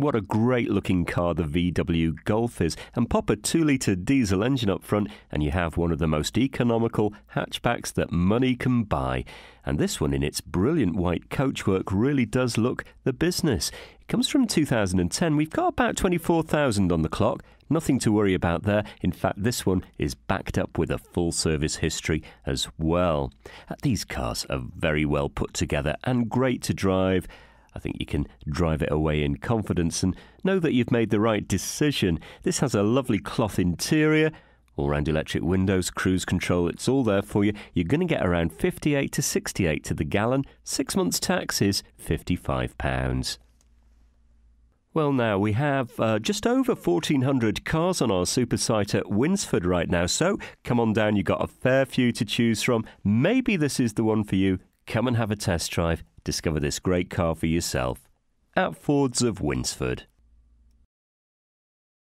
What a great looking car the VW Golf is, and pop a 2-litre diesel engine up front and you have one of the most economical hatchbacks that money can buy. And this one in its brilliant white coachwork really does look the business. It comes from 2010, we've got about 24,000 on the clock. Nothing to worry about there. In fact, this one is backed up with a full service history as well. These cars are very well put together and great to drive. I think you can drive it away in confidence and know that you've made the right decision. This has a lovely cloth interior, all-round electric windows, cruise control, it's all there for you. You're going to get around 58 to 68 to the gallon. 6 months tax is £55. Well, now, we have just over 1,400 cars on our super site at Winsford right now, so come on down, you've got a fair few to choose from. Maybe this is the one for you. Come and have a test drive. Discover this great car for yourself at Fords of Winsford.